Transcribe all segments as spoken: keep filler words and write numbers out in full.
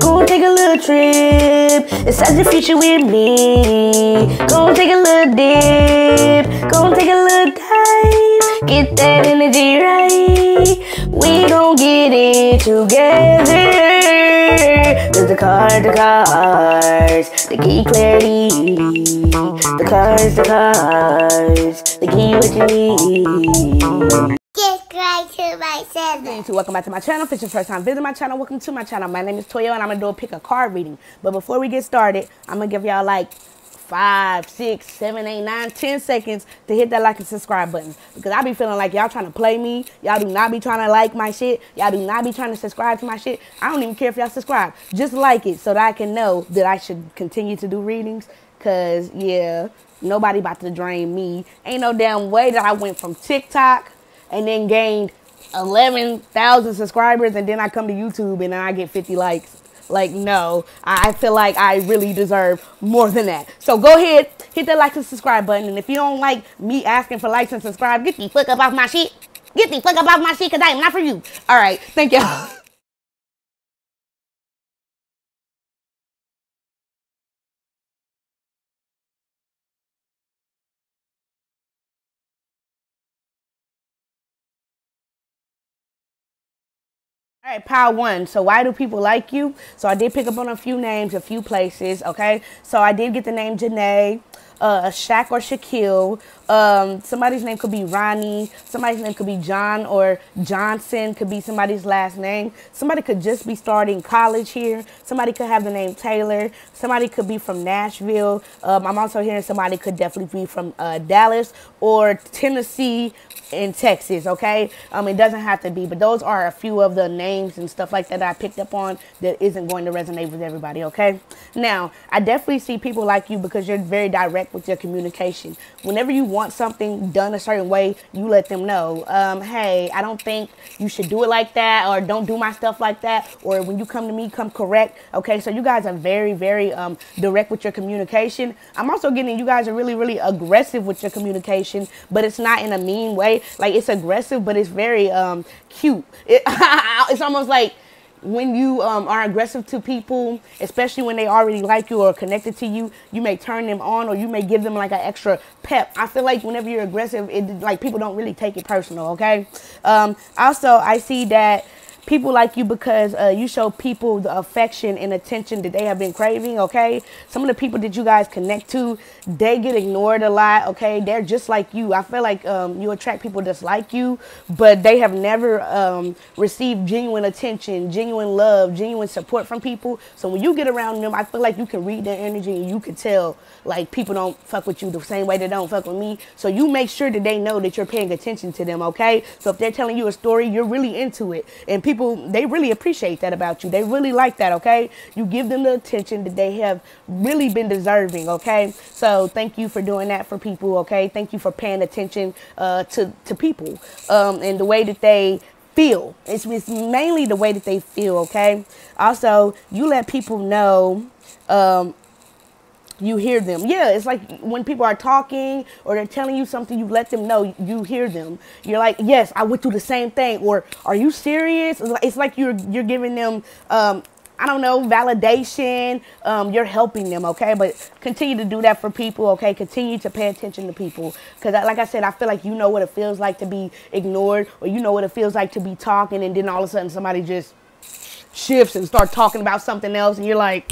Go take a little trip inside the future with me. Go take a little dip, go take a little dive. Get that energy right, we gon' get it together. Cause the card, the cards, the key clarity. The cards, the cards, the key what you need. Hey, welcome back to my channel. If it's your first time visiting my channel, welcome to my channel. My name is Toyo and I'm gonna do a pick a card reading. But before we get started, I'm gonna give y'all like five, six, seven, eight, nine, ten seconds to hit that like and subscribe button. Because I be feeling like y'all trying to play me. Y'all do not be trying to like my shit. Y'all do not be trying to subscribe to my shit. I don't even care if y'all subscribe. Just like it so that I can know that I should continue to do readings. Cause yeah, nobody about to drain me. Ain't no damn way that I went from TikTok and then gained eleven thousand subscribers, and then I come to YouTube and I get fifty likes. Like, no, I feel like I really deserve more than that. So go ahead, hit that like and subscribe button. And if you don't like me asking for likes and subscribe, get the fuck up off my shit. Get the fuck up off my shit, because I am not for you. All right, thank y'all. All right, pile one. So why do people like you? So I did pick up on a few names, a few places, okay? So I did get the name Janae, uh, Shaq or Shaquille. Um, somebody's name could be Ronnie. Somebody's name could be John or Johnson, could be somebody's last name. Somebody could just be starting college here. Somebody could have the name Taylor. Somebody could be from Nashville. Um, I'm also hearing somebody could definitely be from uh, Dallas or Tennessee, in Texas, okay? Um, it doesn't have to be, but those are a few of the names and stuff like that, that I picked up on that isn't going to resonate with everybody, okay? Now, I definitely see people like you because you're very direct with your communication. Whenever you want something done a certain way, you let them know, um, hey, I don't think you should do it like that, or don't do my stuff like that, or when you come to me, come correct, okay? So you guys are very, very um, direct with your communication. I'm also getting you guys are really, really aggressive with your communication, but it's not in a mean way. Like, it's aggressive, but it's very um, cute. It, it's almost like when you um, are aggressive to people, especially when they already like you or are connected to you, you may turn them on or you may give them like an extra pep. I feel like whenever you're aggressive, it, like, people don't really take it personal, okay? Um, also, I see that people like you because uh, you show people the affection and attention that they have been craving, okay? Some of the people that you guys connect to, they get ignored a lot, okay? They're just like you. I feel like um, you attract people just like you, but they have never um, received genuine attention, genuine love, genuine support from people. So when you get around them, I feel like you can read their energy and you can tell, like, people don't fuck with you the same way they don't fuck with me. So you make sure that they know that you're paying attention to them, okay? So if they're telling you a story, you're really into it. And people People, they really appreciate that about you. They really like that, okay? You give them the attention that they have really been deserving, okay? So thank you for doing that for people, okay? Thank you for paying attention uh, to, to people um, and the way that they feel. It's, it's mainly the way that they feel, okay? Also, you let people know um, you hear them. Yeah, it's like when people are talking or they're telling you something, you let them know you hear them. You're like, yes, I went through the same thing, or are you serious? It's like you're you're giving them, um, I don't know, validation. Um, you're helping them, okay? But continue to do that for people, okay? Continue to pay attention to people. Because like I said, I feel like you know what it feels like to be ignored, or you know what it feels like to be talking, and then all of a sudden somebody just shifts and starts talking about something else, and you're like...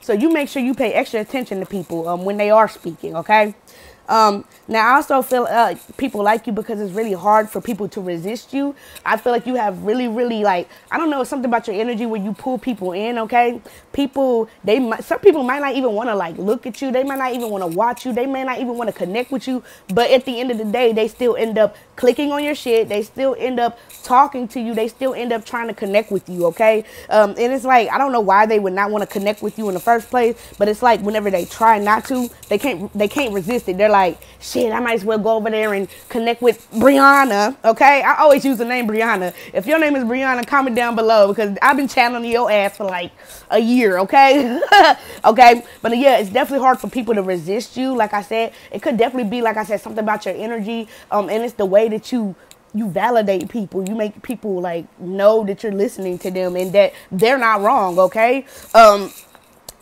So you make sure you pay extra attention to people um, when they are speaking, okay? Um, now, I also feel uh, people like you because it's really hard for people to resist you. I feel like you have really, really, like, I don't know, something about your energy where you pull people in, okay? People, they might, some people might not even want to, like, look at you. They might not even want to watch you. They may not even want to connect with you. But at the end of the day, they still end up clicking on your shit. They still end up talking to you. They still end up trying to connect with you, okay? Um, and it's like, I don't know why they would not want to connect with you in the first place, but it's like whenever they try not to, they can't, they can't resist it. They're like, Like, shit, I might as well go over there and connect with Brianna, okay? I always use the name Brianna. If your name is Brianna, comment down below because I've been channeling your ass for like a year, okay? Okay? But yeah, it's definitely hard for people to resist you. Like I said, it could definitely be, like I said, something about your energy, um, and it's the way that you you validate people. You make people like know that you're listening to them and that they're not wrong. Okay. Um,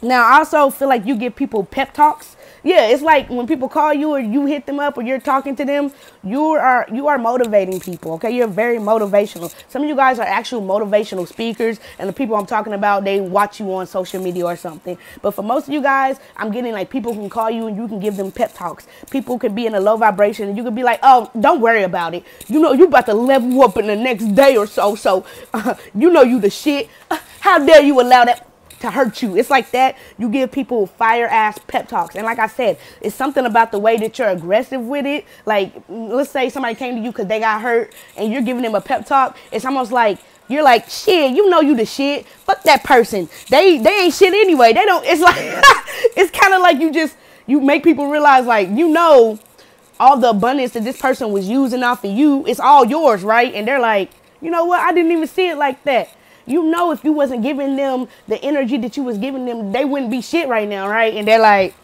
now I also feel like you give people pep talks. Yeah. It's like when people call you or you hit them up or you're talking to them, you are, you are motivating people. Okay. You're very motivational. Some of you guys are actual motivational speakers, and the people I'm talking about, they watch you on social media or something. But for most of you guys, I'm getting like people can call you and you can give them pep talks. People can be in a low vibration and you can be like, oh, don't worry about it. You know, you about to level up in the next day or so. So, uh, you know, you the shit. How dare you allow that to hurt you? It's like that. You give people fire ass pep talks. And like I said, it's something about the way that you're aggressive with it. Like, let's say somebody came to you because they got hurt and you're giving them a pep talk. It's almost like you're like, shit, you know you the shit. Fuck that person. They they ain't shit anyway. They don't. It's like it's kind of like you just you make people realize, like, you know, all the abundance that this person was using off of you, it's all yours, right? And they're like, you know what? I didn't even see it like that. You know, if you wasn't giving them the energy that you was giving them, they wouldn't be shit right now, right? And they're like,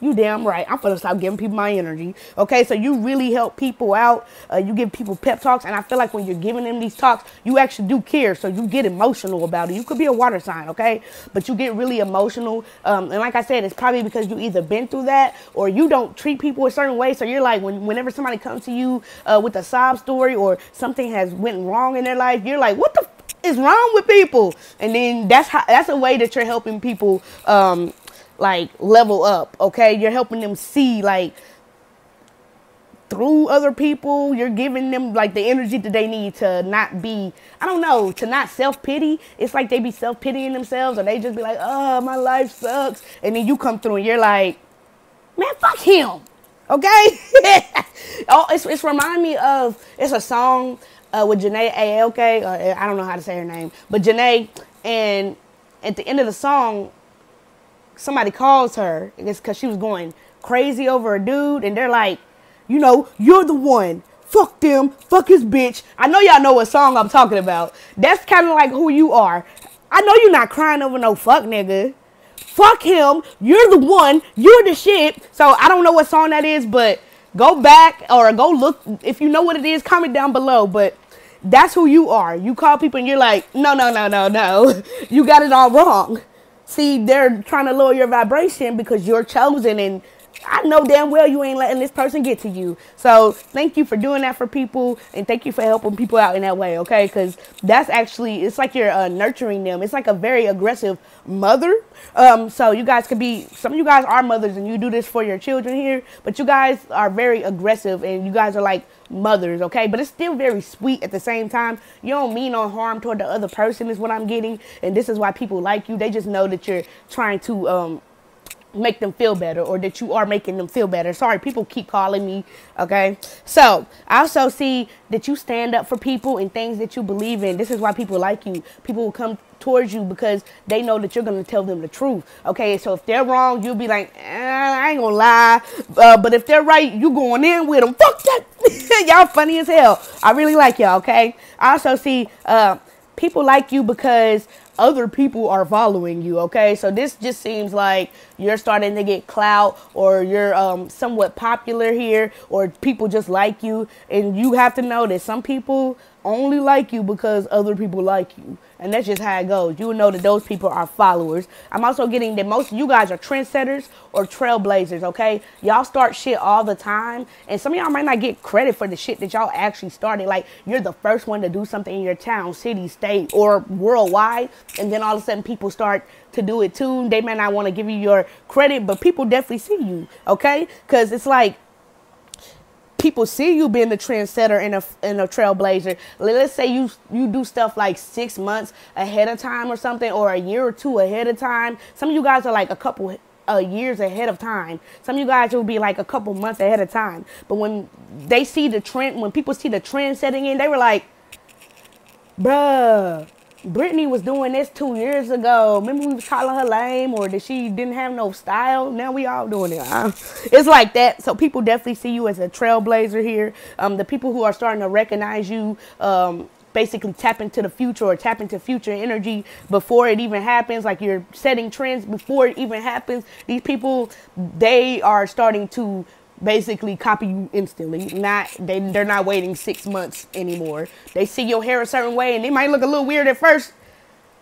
you damn right. I'm gonna stop giving people my energy. Okay, so you really help people out. Uh, you give people pep talks. And I feel like when you're giving them these talks, you actually do care. So you get emotional about it. You could be a water sign, okay? But you get really emotional. Um, and like I said, it's probably because you either been through that or you don't treat people a certain way. So you're like, when, whenever somebody comes to you uh, with a sob story or something has went wrong in their life, you're like, what the fuck is wrong with people? And then that's how, that's a way that you're helping people um like level up. Okay, you're helping them see like through other people. You're giving them like the energy that they need to not be, I don't know, to not self-pity. It's like they be self-pitying themselves, or they just be like, oh, my life sucks, and then you come through and you're like, man, fuck him. Okay. Oh, it's, it's remind me of, it's a song Uh, with Janae A L K, uh, I don't know how to say her name, but Janae, and at the end of the song, somebody calls her, and it's because she was going crazy over a dude, and they're like, you know, you're the one, fuck them, fuck his bitch. I know y'all know what song I'm talking about. That's kind of like who you are. I know you're not crying over no fuck nigga, fuck him, you're the one, you're the shit. So I don't know what song that is, but go back or go look. If you know what it is, comment down below, but that's who you are. You call people and you're like, no, no, no, no, no. You got it all wrong. See, they're trying to lower your vibration because you're chosen, and I know damn well you ain't letting this person get to you. So thank you for doing that for people, and thank you for helping people out in that way, okay? Because that's actually, it's like you're uh, nurturing them. It's like a very aggressive mother. Um, so you guys could be, some of you guys are mothers, and you do this for your children here, but you guys are very aggressive, and you guys are like mothers, okay? But it's still very sweet at the same time. You don't mean no harm toward the other person is what I'm getting, and this is why people like you. They just know that you're trying to um, make them feel better, or that you are making them feel better. Sorry, people keep calling me, okay? So I also see that you stand up for people and things that you believe in. This is why people like you. People will come towards you because they know that you're going to tell them the truth, okay? So if they're wrong, you'll be like, eh, I ain't gonna lie, uh, but if they're right, you going in with them. Fuck that. Y'all funny as hell. I really like y'all, okay? I also see uh, people like you because other people are following you, okay? So this just seems like you're starting to get clout, or you're um, somewhat popular here, or people just like you. And you have to know that some people only like you because other people like you. And that's just how it goes. You know that those people are followers. I'm also getting that most of you guys are trendsetters or trailblazers, okay? Y'all start shit all the time. And some of y'all might not get credit for the shit that y'all actually started. Like, you're the first one to do something in your town, city, state, or worldwide. And then all of a sudden people start to do it too. They may not want to give you your credit, but people definitely see you, okay? Because it's like, people see you being a trendsetter and a, and a trailblazer. Let's say you you do stuff like six months ahead of time or something, or a year or two ahead of time. Some of you guys are like a couple uh, years ahead of time. Some of you guys will be like a couple months ahead of time. But when they see the trend, when people see the trend setting in, they were like, bruh, Britney was doing this two years ago. Remember we was calling her lame, or that she didn't have no style. Now we all doing it. It's like that. So people definitely see you as a trailblazer here. Um, the people who are starting to recognize you, um, basically tap into the future, or tap into future energy before it even happens. Like, you're setting trends before it even happens. These people, they are starting to basically copy you instantly. Not they they're not waiting six months anymore. They see your hair a certain way and it might look a little weird at first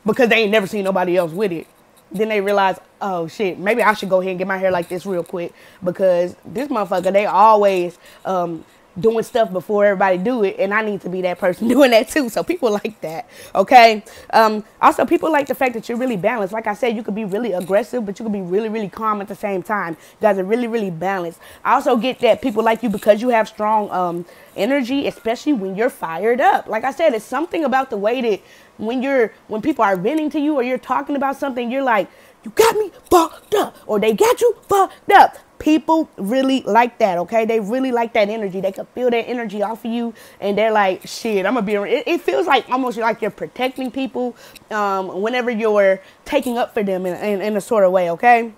because they ain't never seen nobody else with it. Then they realize, oh shit, maybe I should go ahead and get my hair like this real quick, because this motherfucker, they always um doing stuff before everybody do it, and I need to be that person doing that too. So people like that, okay? Um, also, people like the fact that you're really balanced. Like I said, you could be really aggressive, but you could be really, really calm at the same time. You guys are really, really balanced. I also get that people like you because you have strong um, energy, especially when you're fired up. Like I said, it's something about the way that when you're when people are venting to you or you're talking about something, you're like, you got me fucked up, or they got you fucked up. People really like that, okay? They really like that energy. They can feel that energy off of you, and they're like, shit, I'm gonna be around. It, it feels like almost like you're protecting people um, whenever you're taking up for them in, in, in a sort of way, okay?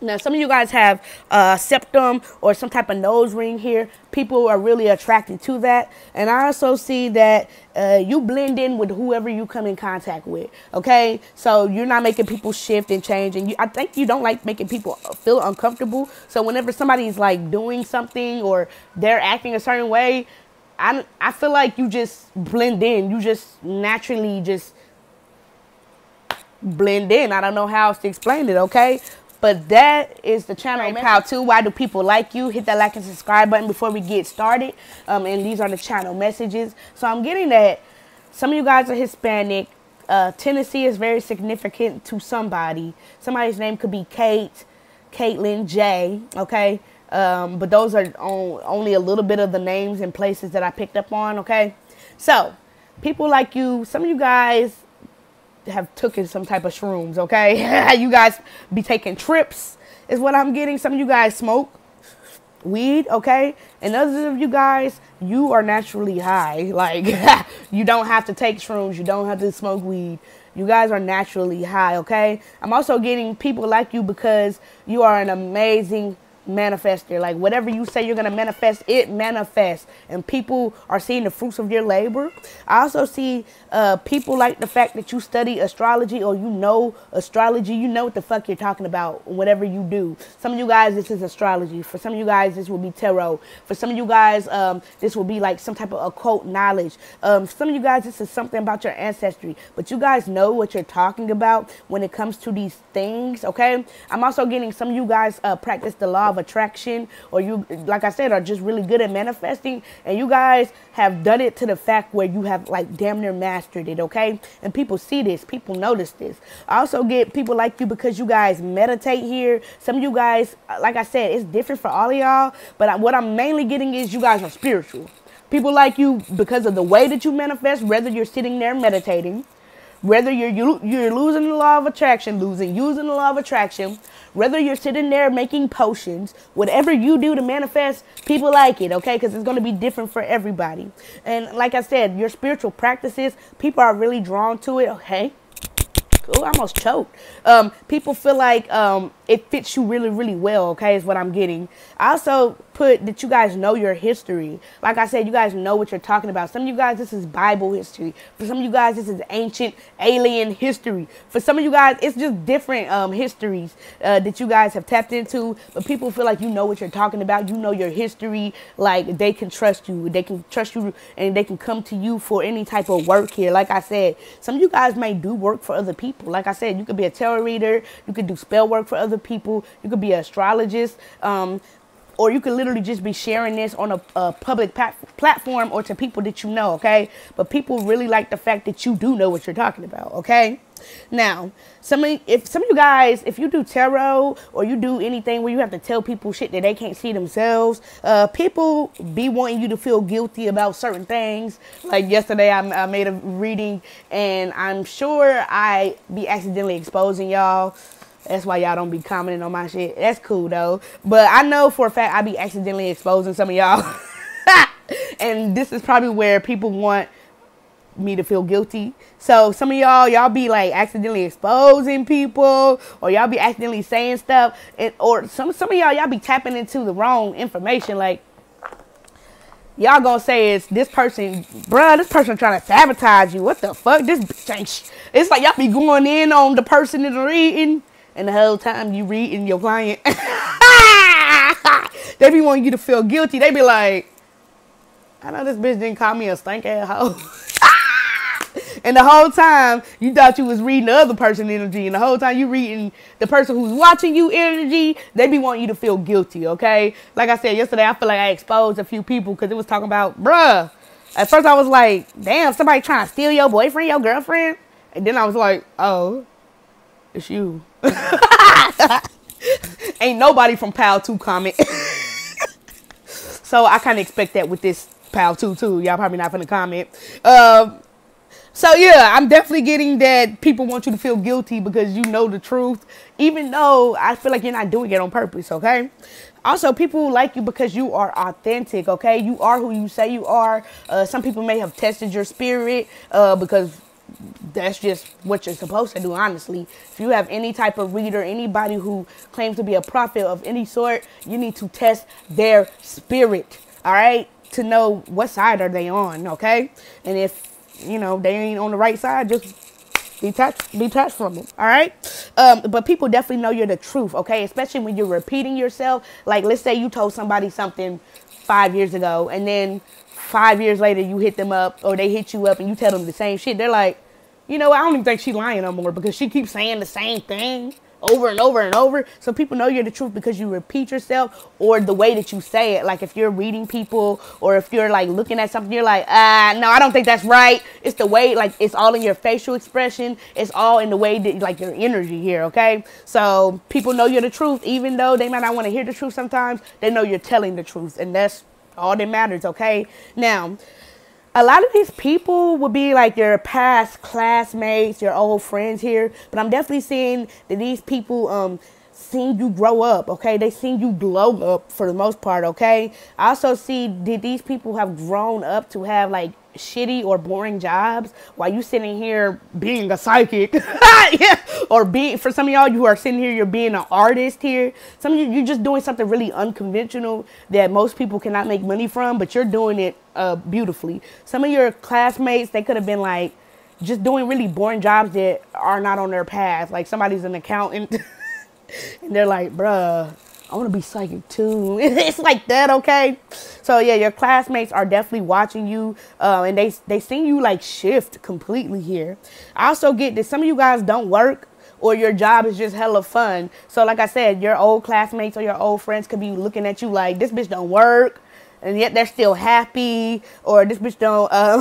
Now, some of you guys have a uh, septum or some type of nose ring here. People are really attracted to that. And I also see that uh, you blend in with whoever you come in contact with, okay? So you're not making people shift and change. And you, I think you don't like making people feel uncomfortable. So whenever somebody's, like, doing something or they're acting a certain way, I, I feel like you just blend in. You just naturally just blend in. I don't know how else to explain it, okay? But that is the channel message. How to, why do people like you? Hit that like and subscribe button before we get started. Um, and these are the channel messages. So I'm getting that some of you guys are Hispanic. Uh, Tennessee is very significant to somebody. Somebody's name could be Kate, Caitlin, Jay, okay? Um, but those are on, only a little bit of the names and places that I picked up on, okay? So people like you, some of you guys have taken some type of shrooms, okay? You guys be taking trips is what I'm getting. Some of you guys smoke weed, okay? And others of you guys, you are naturally high. Like, you don't have to take shrooms. You don't have to smoke weed. You guys are naturally high, okay? I'm also getting people like you because you are an amazing manifester. Like, whatever you say you're going to manifest, it manifests, and people are seeing the fruits of your labor. I also see uh people like the fact that you study astrology, or you know astrology. You know what the fuck you're talking about, whatever you do. Some of you guys, this is astrology. For some of you guys, this will be tarot. For some of you guys, um this will be like some type of occult knowledge. Um some of you guys, this is something about your ancestry, but you guys know what you're talking about when it comes to these things, okay? I'm also getting some of you guys uh practice the law of attraction, or you, like I said, are just really good at manifesting, and you guys have done it to the fact where you have like damn near mastered it, okay? And people see this, people notice this. I also get people like you because you guys meditate here. Some of you guys, like I said, it's different for all of y'all, but what I'm mainly getting is you guys are spiritual. People like you because of the way that you manifest, whether you're sitting there meditating, whether you're, you, you're losing the law of attraction, losing, using the law of attraction, whether you're sitting there making potions, whatever you do to manifest, people like it, okay? Because it's going to be different for everybody. And like I said, your spiritual practices, people are really drawn to it, okay? Oh, I almost choked. Um, people feel like um, it fits you really, really well, okay, is what I'm getting. I also put that you guys know your history. Like I said, you guys know what you're talking about. Some of you guys, this is Bible history. For some of you guys, this is ancient alien history. For some of you guys, it's just different um, histories uh, that you guys have tapped into. But people feel like you know what you're talking about. You know your history. Like, they can trust you. They can trust you, and they can come to you for any type of work here. Like I said, some of you guys may do work for other people. Like I said, you could be a tarot reader. You could do spell work for other people. You could be an astrologist. Um... Or you could literally just be sharing this on a, a public platform or to people that you know, okay? But people really like the fact that you do know what you're talking about, okay? Now, some of, if some of you guys, if you do tarot or you do anything where you have to tell people shit that they can't see themselves, uh, people be wanting you to feel guilty about certain things. Like yesterday, I, I made a reading, and I'm sure I be accidentally exposing y'all. That's why y'all don't be commenting on my shit. That's cool, though. But I know for a fact I be accidentally exposing some of y'all. And this is probably where people want me to feel guilty. So some of y'all, y'all be like accidentally exposing people, or y'all be accidentally saying stuff. And, or some, some of y'all, y'all be tapping into the wrong information. Like, y'all gonna say it's this person, bruh, this person trying to sabotage you. What the fuck? This bitch ain't sh-. It's like y'all be going in on the person that are reading. And the whole time you reading your client. That's They be wanting you to feel guilty. They be like, I know this bitch didn't call me a stank ass hoe. And the whole time you thought you was reading the other person's energy, and the whole time you reading the person who's watching you energy, they be wanting you to feel guilty, okay? Like I said yesterday, I feel like I exposed a few people because it was talking about, bruh. At first I was like, damn, somebody trying to steal your boyfriend, your girlfriend? And then I was like, oh, it's you. Ain't nobody from Pal two comment. So I kind of expect that with this Pal two too. Y'all probably not finna comment. Um... So, yeah, I'm definitely getting that people want you to feel guilty because you know the truth, even though I feel like you're not doing it on purpose, okay? Also, people like you because you are authentic, okay? You are who you say you are. Uh, some people may have tested your spirit uh, because that's just what you're supposed to do, honestly. If you have any type of reader, anybody who claims to be a prophet of any sort, you need to test their spirit, all right, to know what side are they on, okay? And if you know, they ain't on the right side, just detach, detach from them, all right? Um, but people definitely know you're the truth, okay? Especially when you're repeating yourself. Like, let's say you told somebody something five years ago, and then five years later you hit them up, or they hit you up, and you tell them the same shit. They're like, you know, I don't even think she's lying no more because she keeps saying the same thing over and over and over. So people know you're the truth because you repeat yourself or the way that you say it. Like if you're reading people or if you're like looking at something, you're like, ah, no, I don't think that's right. It's the way, like it's all in your facial expression. It's all in the way that like your energy here. Okay. So people know you're the truth, even though they might not want to hear the truth sometimes. They know you're telling the truth, and that's all that matters. Okay. Now, a lot of these people would be like your past classmates, your old friends here. But I'm definitely seeing that these people um, seen you grow up, okay? They seen you glow up for the most part, okay? I also see that these people have grown up to have like shitty or boring jobs while you sitting here being a psychic. Yeah. Or be, for some of y'all, you are sitting here, you're being an artist here. Some of you, you're just doing something really unconventional that most people cannot make money from, but you're doing it Uh, beautifully. Some of your classmates, they could have been like just doing really boring jobs that are not on their path. Like somebody's an accountant and they're like, bruh, I want to be psychic too. It's like that, okay? So yeah, your classmates are definitely watching you, uh, and they they seen you like shift completely here. I also get that some of you guys don't work, or your job is just hella fun. So like I said, your old classmates or your old friends could be looking at you like, this bitch don't work, and yet they're still happy, or this bitch don't, um,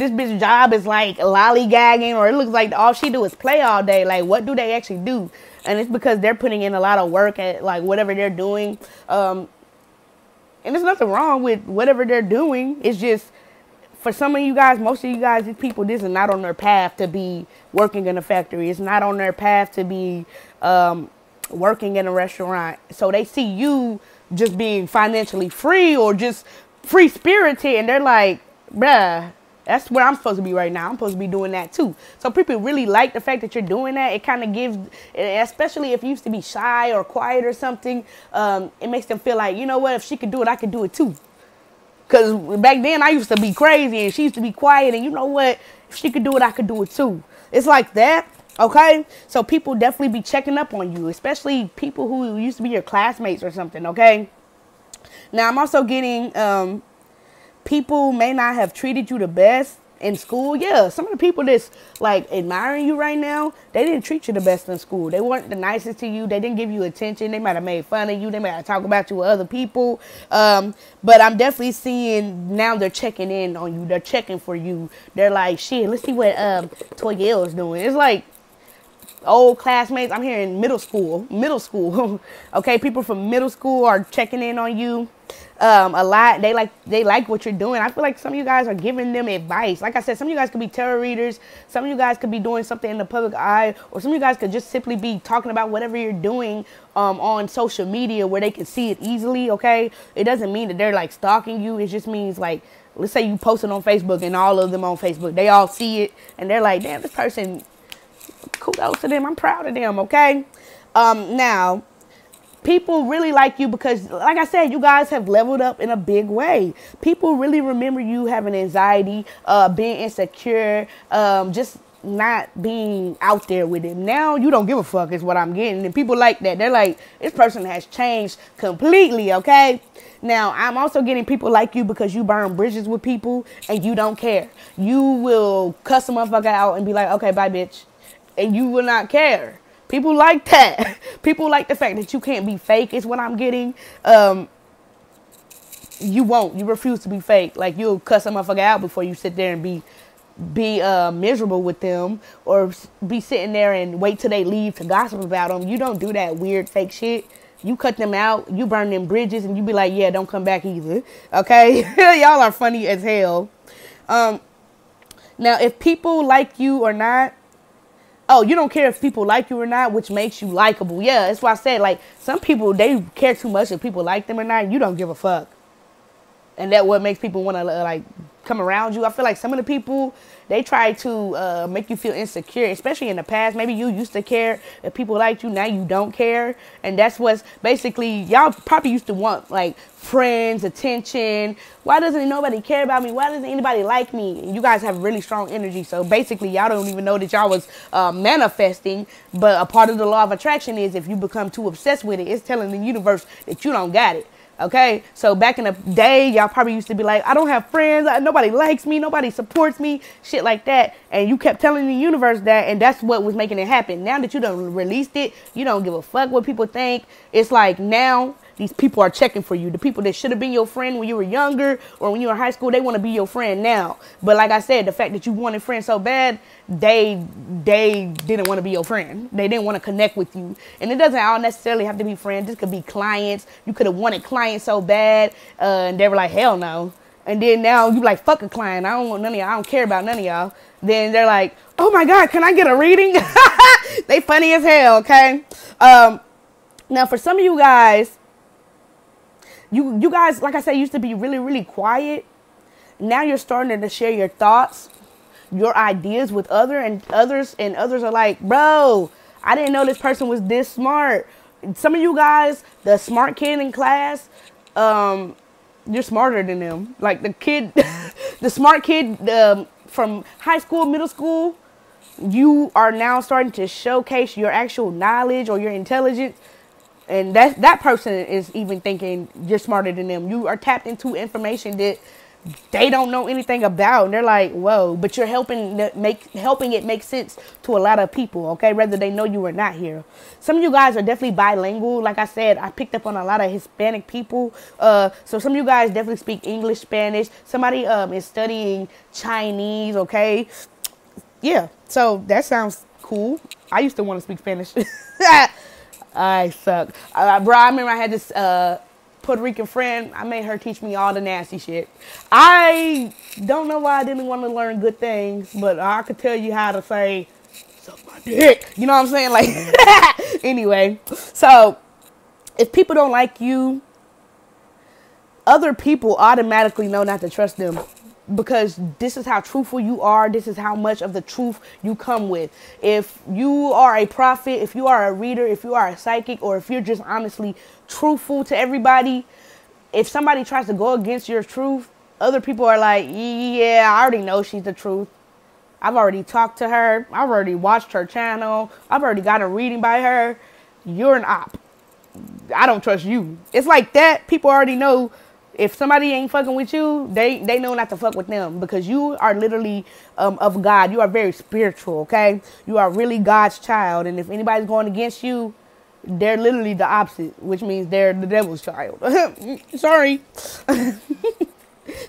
this bitch job is like lollygagging, or it looks like all she do is play all day. Like, what do they actually do? And it's because they're putting in a lot of work at like whatever they're doing. Um, and there's nothing wrong with whatever they're doing. It's just for some of you guys, most of you guys, these people, this is not on their path to be working in a factory. It's not on their path to be um, working in a restaurant. So they see you just being financially free or just free spirited, and they're like, bruh, that's where I'm supposed to be right now. I'm supposed to be doing that too. So people really like the fact that you're doing that. It kind of gives, especially if you used to be shy or quiet or something, um, it makes them feel like, you know what, if she could do it, I could do it too. Because back then I used to be crazy and she used to be quiet, and you know what, if she could do it, I could do it too. It's like that. Okay, so people definitely be checking up on you, especially people who used to be your classmates or something, okay? Now, I'm also getting um, people may not have treated you the best in school. Yeah, some of the people that's, like, admiring you right now, they didn't treat you the best in school. They weren't the nicest to you. They didn't give you attention. They might have made fun of you. They might have talked about you with other people. Um, but I'm definitely seeing now they're checking in on you. They're checking for you. They're like, shit, let's see what um, Toyel's doing. It's like old classmates. I'm here in middle school, middle school. Okay. People from middle school are checking in on you um, a lot. They like, they like what you're doing. I feel like some of you guys are giving them advice. Like I said, some of you guys could be tarot readers. Some of you guys could be doing something in the public eye, or some of you guys could just simply be talking about whatever you're doing um, on social media where they can see it easily. Okay. It doesn't mean that they're like stalking you. It just means like, let's say you post it on Facebook and all of them on Facebook, they all see it and they're like, damn, this person, kudos to them. I'm proud of them, okay? Um, now, people really like you because, like I said, you guys have leveled up in a big way. People really remember you having anxiety, uh, being insecure, um, just not being out there with it. Now you don't give a fuck is what I'm getting. And people like that. They're like, this person has changed completely, okay? Now, I'm also getting people like you because you burn bridges with people and you don't care. You will cuss a motherfucker out and be like, okay, bye, bitch. And you will not care. People like that. People like the fact that you can't be fake is what I'm getting. Um, you won't. You refuse to be fake. Like, you'll cuss a motherfucker out before you sit there and be be uh, miserable with them or be sitting there and wait till they leave to gossip about them. You don't do that weird fake shit. You cut them out. You burn them bridges and you be like, yeah, don't come back either. Okay? Y'all are funny as hell. Um, now, if people like you or not, oh, you don't care if people like you or not, which makes you likable. Yeah, that's why I said, like, some people, they care too much if people like them or not. You don't give a fuck. And that what makes people want to, like, come around you. I feel like some of the people, they try to uh, make you feel insecure, especially in the past. Maybe you used to care if people liked you. Now you don't care. And that's what's basically, y'all probably used to want, like, friends, attention. Why doesn't nobody care about me? Why doesn't anybody like me? And you guys have really strong energy. So basically, y'all don't even know that y'all was uh, manifesting. But a part of the law of attraction is if you become too obsessed with it, it's telling the universe that you don't got it. Okay, so back in the day, y'all probably used to be like, I don't have friends. Nobody likes me. Nobody supports me. Shit like that. And you kept telling the universe that, and that's what was making it happen. Now that you done released it, you don't give a fuck what people think. It's like now these people are checking for you. The people that should have been your friend when you were younger or when you were in high school, they want to be your friend now. But like I said, the fact that you wanted friends so bad, they they didn't want to be your friend. They didn't want to connect with you. And it doesn't all necessarily have to be friends. This could be clients. You could have wanted clients so bad, uh, and they were like, hell no. And then now you like, fuck a client. I don't want none of y'all. I don't care about none of y'all. Then they're like, oh my God, can I get a reading? They funny as hell, okay? Um, now, for some of you guys, You, you guys, like I said, used to be really, really quiet. Now you're starting to share your thoughts, your ideas with other and others. And others are like, bro, I didn't know this person was this smart. Some of you guys, the smart kid in class, um, you're smarter than them. Like the kid, the smart kid um, from high school, middle school, you are now starting to showcase your actual knowledge or your intelligence. And that, that person is even thinking you're smarter than them. You are tapped into information that they don't know anything about. And they're like, whoa, but you're helping make helping it make sense to a lot of people, okay, whether they know you or not here. Some of you guys are definitely bilingual. Like I said, I picked up on a lot of Hispanic people. Uh, so some of you guys definitely speak English, Spanish. Somebody um, is studying Chinese, okay? Yeah, so that sounds cool. I used to want to speak Spanish. I suck. Uh, bro, I remember I had this uh, Puerto Rican friend. I made her teach me all the nasty shit. I don't know why I didn't want to learn good things, but I could tell you how to say, suck my dick. You know what I'm saying? Like, anyway. So, if people don't like you, other people automatically know not to trust them. Because this is how truthful you are. This is how much of the truth you come with. If you are a prophet, if you are a reader, if you are a psychic, or if you're just honestly truthful to everybody, if somebody tries to go against your truth, other people are like, yeah, I already know she's the truth. I've already talked to her. I've already watched her channel. I've already got a reading by her. You're an op. I don't trust you. It's like that. People already know. If somebody ain't fucking with you, they, they know not to fuck with them because you are literally um, of God. You are very spiritual, okay? You are really God's child. And if anybody's going against you, they're literally the opposite, which means they're the devil's child. Sorry.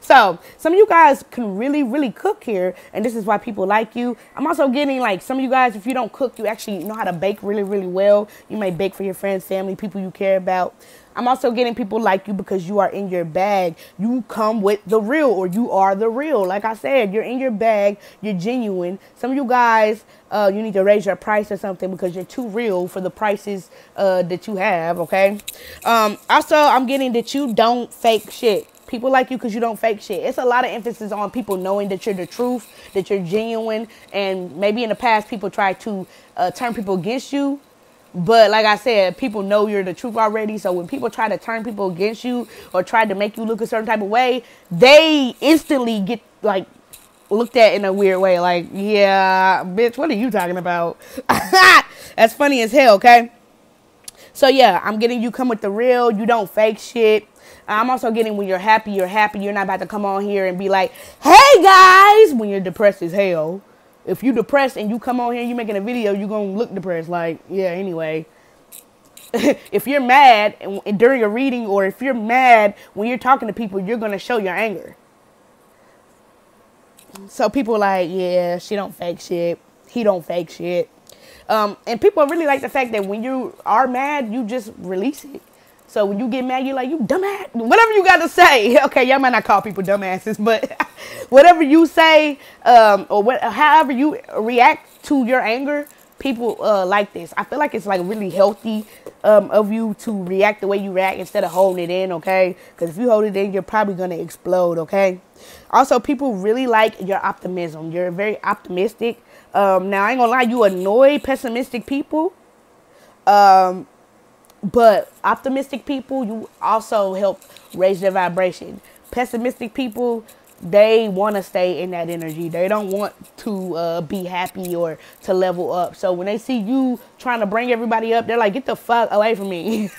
So some of you guys can really, really cook here. And this is why people like you. I'm also getting like some of you guys, if you don't cook, you actually know how to bake really, really well. You may bake for your friends, family, people you care about. I'm also getting people like you because you are in your bag. You come with the real or you are the real. Like I said, you're in your bag. You're genuine. Some of you guys, uh, you need to raise your price or something because you're too real for the prices uh, that you have. Okay. Um, also, I'm getting that you don't fake shit. People like you because you don't fake shit. It's a lot of emphasis on people knowing that you're the truth, that you're genuine. And maybe in the past, people try to uh, turn people against you. But like I said, people know you're the truth already. So when people try to turn people against you or try to make you look a certain type of way, they instantly get like looked at in a weird way. Like, yeah, bitch, what are you talking about? That's funny as hell, okay? So, yeah, I'm getting you come with the real. You don't fake shit. I'm also getting when you're happy, you're happy. You're not about to come on here and be like, hey, guys, when you're depressed as hell. If you're depressed and you come on here and you're making a video, you're going to look depressed. Like, yeah, anyway. If you're mad and, and during a reading, or if you're mad when you're talking to people, you're going to show your anger. So people are like, yeah, she don't fake shit. He don't fake shit. Um, and people really like the fact that when you are mad, you just release it. So when you get mad, you're like, you dumbass. Whatever you got to say. Okay, y'all might not call people dumbasses, but whatever you say, um, or what, however you react to your anger, people uh, like this. I feel like it's like really healthy um, of you to react the way you react instead of holding it in, okay? Because if you hold it in, you're probably going to explode, okay? Also, people really like your optimism. You're very optimistic. Um, now, I ain't going to lie, you annoy pessimistic people. Um... But optimistic people, you also help raise their vibration. Pessimistic people, they want to stay in that energy. They don't want to uh, be happy or to level up. So when they see you trying to bring everybody up, they're like, get the fuck away from me.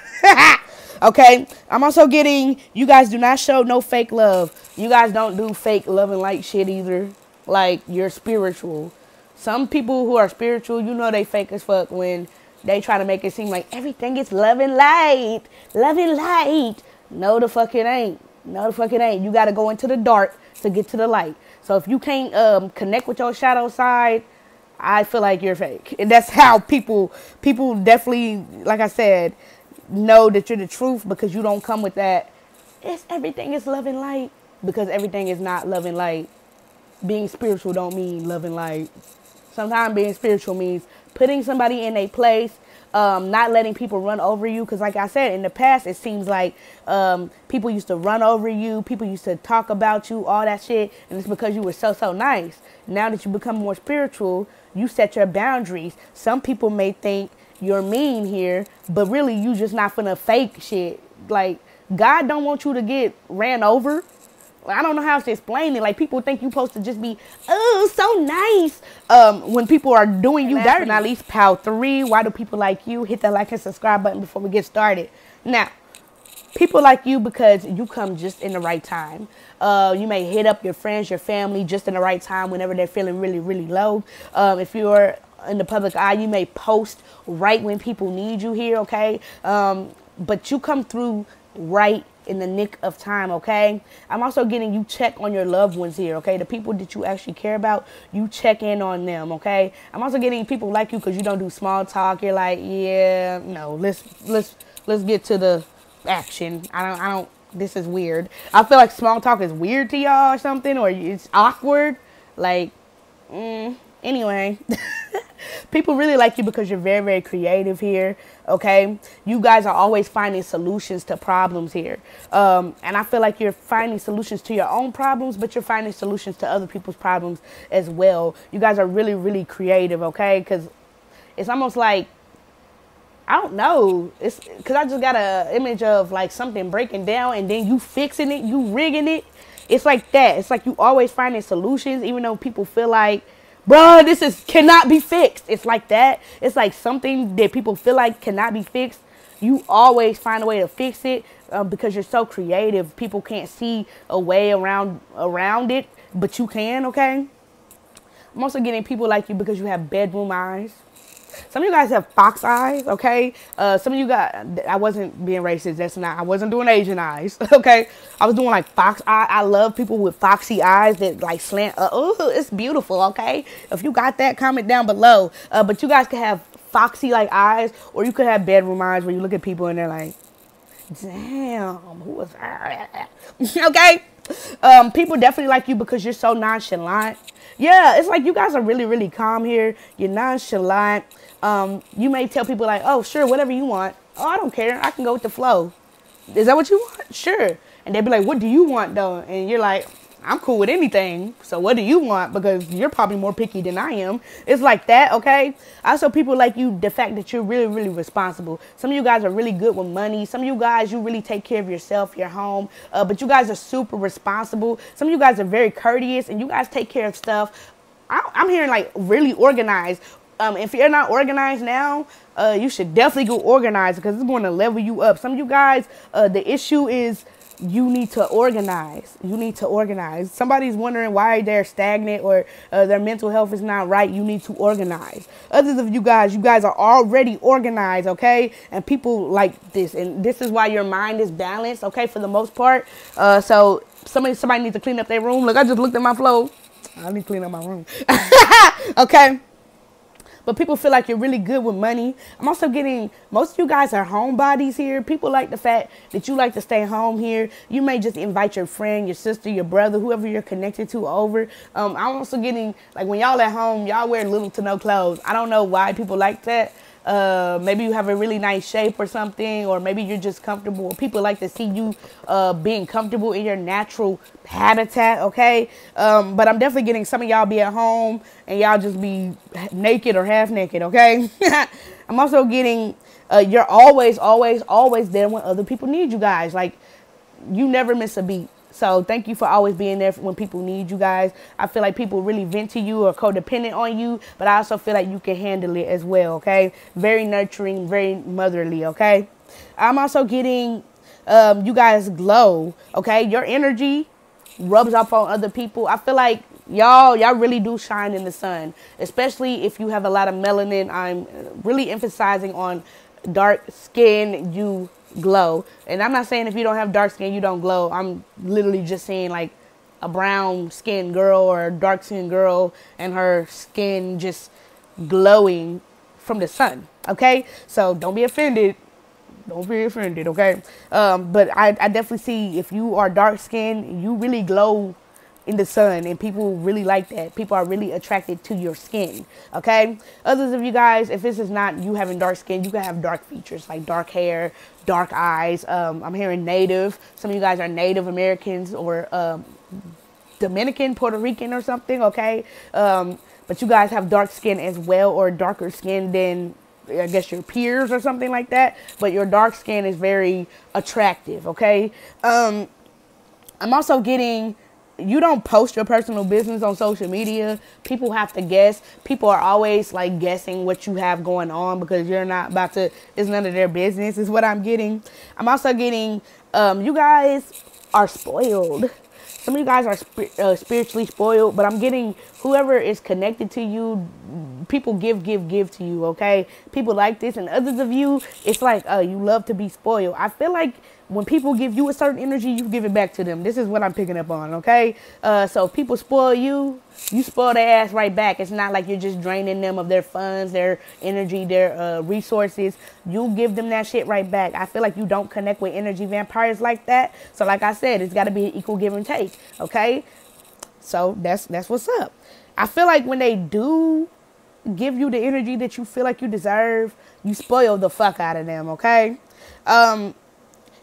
Okay? I'm also getting, you guys do not show no fake love. You guys don't do fake love and light shit either. Like, you're spiritual. Some people who are spiritual, you know they fake as fuck when they try to make it seem like everything is love and light. Love and light. No, the fuck it ain't. No, the fuck it ain't. You got to go into the dark to get to the light. So if you can't um, connect with your shadow side, I feel like you're fake. And that's how people, people definitely, like I said, know that you're the truth, because you don't come with that. It's everything is love and light, because everything is not love and light. Being spiritual don't mean love and light. Sometimes being spiritual means putting somebody in a place, um, not letting people run over you. Because like I said, in the past, it seems like um, people used to run over you. People used to talk about you, all that shit. And it's because you were so, so nice. Now that you become more spiritual, you set your boundaries. Some people may think you're mean here, but really you just not finna fake shit. Like, God don't want you to get ran over. I don't know how to explain it. Like, people think you're supposed to just be, oh, so nice. Um, when people are doing you dirty. Not least, Pal three, why do people like you? Hit that like and subscribe button before we get started. Now, people like you because you come just in the right time. Uh, you may hit up your friends, your family, just in the right time whenever they're feeling really, really low. Um, if you're in the public eye, you may post right when people need you here, okay? Um, but you come through right in the nick of time, okay? I'm also getting you check on your loved ones here, okay? The people that you actually care about, you check in on them, okay? I'm also getting people like you because you don't do small talk. You're like, yeah, no, let's let's let's get to the action. I don't, I don't. This is weird. I feel like small talk is weird to y'all or something, or it's awkward. Like, mm, anyway. People really like you because you're very, very creative here, okay? You guys are always finding solutions to problems here. Um, and I feel like you're finding solutions to your own problems, but you're finding solutions to other people's problems as well. You guys are really, really creative, okay? Because it's almost like, I don't know. It's because I just got an image of, like, something breaking down and then you fixing it, you rigging it. It's like that. It's like you always finding solutions, even though people feel like, bro, this is cannot be fixed. It's like that. It's like something that people feel like cannot be fixed. You always find a way to fix it uh, because you're so creative. People can't see a way around around it, but you can, okay? I'm also getting people like you because you have bedroom eyes. Some of you guys have fox eyes, okay? Uh, some of you guys, I wasn't being racist. That's not, I wasn't doing Asian eyes, okay? I was doing like fox eye. I love people with foxy eyes that like slant. Uh, oh, it's beautiful, okay? If you got that, comment down below. Uh, but you guys can have foxy like eyes, or you could have bedroom eyes where you look at people and they're like, damn, who was that? Okay? Um, people definitely like you because you're so nonchalant. Yeah, it's like you guys are really, really calm here. You're nonchalant. Um, you may tell people like, oh, sure, whatever you want. Oh, I don't care. I can go with the flow. Is that what you want? Sure. And they'd be like, what do you want, though? And you're like, I'm cool with anything. So what do you want? Because you're probably more picky than I am. It's like that, okay? Also, people like you, the fact that you're really, really responsible. Some of you guys are really good with money. Some of you guys, you really take care of yourself, your home. Uh, but you guys are super responsible. Some of you guys are very courteous, and you guys take care of stuff. I, I'm hearing, like, really organized. Um, if you're not organized now, uh, you should definitely go organized because it's going to level you up. Some of you guys, uh, the issue is you need to organize. You need to organize. Somebody's wondering why they're stagnant or uh, their mental health is not right. You need to organize. Others of you guys, you guys are already organized, okay? And people like this. And this is why your mind is balanced, okay, for the most part. Uh, so somebody, somebody needs to clean up their room. Look, I just looked at my flow. I need to clean up my room. Okay. But people feel like you're really good with money. I'm also getting, most of you guys are homebodies here. People like the fact that you like to stay home here. You may just invite your friend, your sister, your brother, whoever you're connected to over. Um, I'm also getting, like when y'all at home, y'all wear little to no clothes. I don't know why people like that. Uh, maybe you have a really nice shape or something, or maybe you're just comfortable. People like to see you uh, being comfortable in your natural habitat, okay? Um, but I'm definitely getting some of y'all be at home and y'all just be naked or half naked, okay? I'm also getting uh, you're always, always, always there when other people need you guys. Like, you never miss a beat. So thank you for always being there when people need you guys. I feel like people really vent to you or codependent on you, but I also feel like you can handle it as well, okay? Very nurturing, very motherly, okay? I'm also getting um, you guys glow, okay? Your energy rubs off on other people. I feel like y'all, y'all really do shine in the sun, especially if you have a lot of melanin. I'm really emphasizing on dark skin, you glow. And I'm not saying if you don't have dark skin you don't glow. I'm literally just saying like a brown skinned girl or a dark skinned girl and her skin just glowing from the sun, okay? So don't be offended. Don't be offended, okay? Um, but I, I definitely see if you are dark skinned, you really glow in the sun, and people really like that. People are really attracted to your skin, okay? Others of you guys, if this is not you having dark skin, you can have dark features like dark hair, dark eyes. Um, I'm hearing native. Some of you guys are Native Americans or um, Dominican, Puerto Rican or something, okay? Um, but you guys have dark skin as well, or darker skin than I guess your peers or something like that. But your dark skin is very attractive, okay? Um, I'm also getting... You don't post your personal business on social media. People have to guess. People are always like guessing what you have going on because you're not about to, it's none of their business is what I'm getting. I'm also getting, um, you guys are spoiled. Some of you guys are sp uh, spiritually spoiled, but I'm getting whoever is connected to you, people give, give, give to you, okay? People like this, and others of you, it's like, oh, uh, you love to be spoiled. I feel like when people give you a certain energy, you give it back to them. This is what I'm picking up on, okay? Uh, so if people spoil you, you spoil their ass right back. It's not like you're just draining them of their funds, their energy, their uh, resources. You give them that shit right back. I feel like you don't connect with energy vampires like that. So like I said, it's got to be an equal give and take, okay? So that's that's what's up. I feel like when they do give you the energy that you feel like you deserve, you spoil the fuck out of them, okay? Um...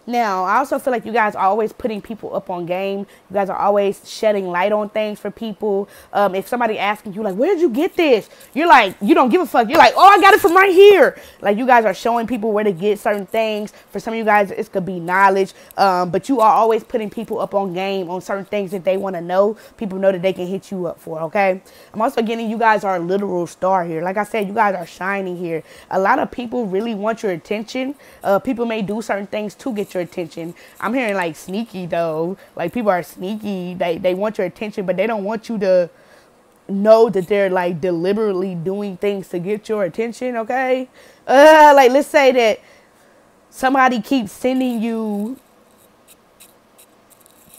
Now, I also feel like you guys are always putting people up on game. You guys are always shedding light on things for people. Um, if somebody asking you, like, where'd you get this? You're like, you don't give a fuck. You're like, oh, I got it from right here. Like, you guys are showing people where to get certain things. For some of you guys, it could be knowledge. Um, but you are always putting people up on game on certain things that they want to know. People know that they can hit you up for, okay? I'm also getting you guys are a literal star here. Like I said, you guys are shining here. A lot of people really want your attention. Uh, people may do certain things to get your attention. I'm hearing like sneaky though, like people are sneaky, they they want your attention, but they don't want you to know that they're like deliberately doing things to get your attention, okay? Uh like let's say that somebody keeps sending you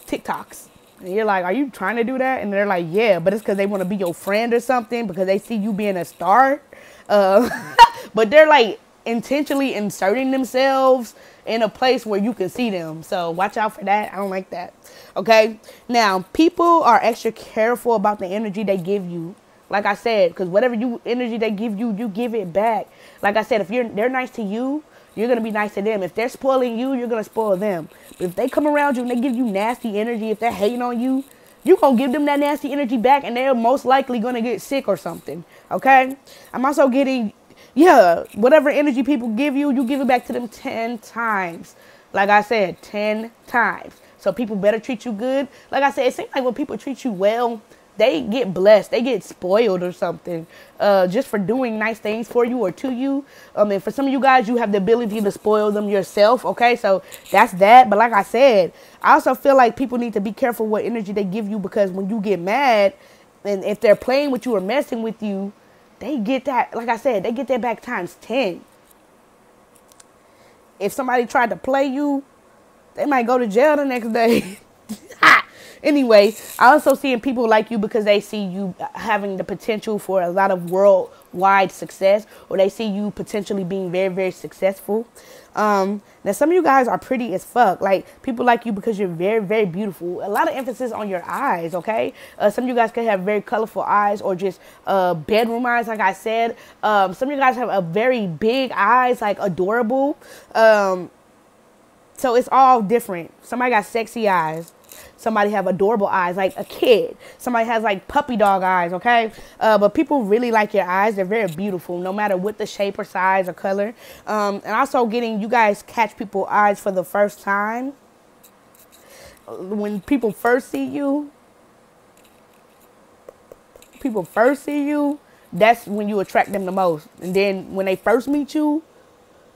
TikToks and you're like, are you trying to do that? And they're like, yeah, but it's because they want to be your friend or something because they see you being a star. Uh but they're like intentionally inserting themselves in a place where you can see them. So watch out for that. I don't like that. Okay. Now, people are extra careful about the energy they give you. Like I said, because whatever you energy they give you, you give it back. Like I said, if you're they're nice to you, you're going to be nice to them. If they're spoiling you, you're going to spoil them. But if they come around you and they give you nasty energy, if they're hating on you, you're going to give them that nasty energy back, and they're most likely going to get sick or something, okay? I'm also getting, yeah, whatever energy people give you, you give it back to them ten times. Like I said, ten times. So people better treat you good. Like I said, it seems like when people treat you well, they get blessed. They get spoiled or something uh, just for doing nice things for you or to you. Um, and for some of you guys, you have the ability to spoil them yourself. Okay, so that's that. But like I said, I also feel like people need to be careful what energy they give you, because when you get mad and if they're playing with you or messing with you, they get that. Like I said, they get that back times ten. If somebody tried to play you, they might go to jail the next day. Anyway, I also seeing people like you because they see you having the potential for a lot of worldwide success, or they see you potentially being very, very successful. Um, now, some of you guys are pretty as fuck. Like, people like you because you're very, very beautiful. A lot of emphasis on your eyes, okay? Uh, some of you guys can have very colorful eyes, or just uh, bedroom eyes, like I said. Um, some of you guys have a very big eyes, like adorable. Um, so it's all different. Somebody got sexy eyes. Somebody have adorable eyes, like a kid. Somebody has like puppy dog eyes, okay? Uh, but people really like your eyes. They're very beautiful, no matter what the shape or size or color. Um, and also getting you guys catch people's eyes for the first time. When people first see you, people first see you, that's when you attract them the most. And then when they first meet you,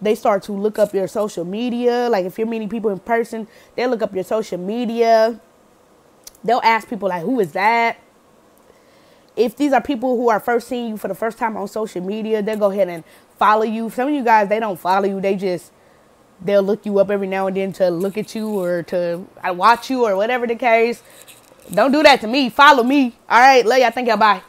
they start to look up your social media. Like, if you're meeting people in person, they look up your social media. They'll ask people, like, who is that? If these are people who are first seeing you for the first time on social media, they'll go ahead and follow you. Some of you guys, they don't follow you. They just, they'll look you up every now and then to look at you or to watch you or whatever the case. Don't do that to me. Follow me. All right. Love y'all. Thank y'all. Bye.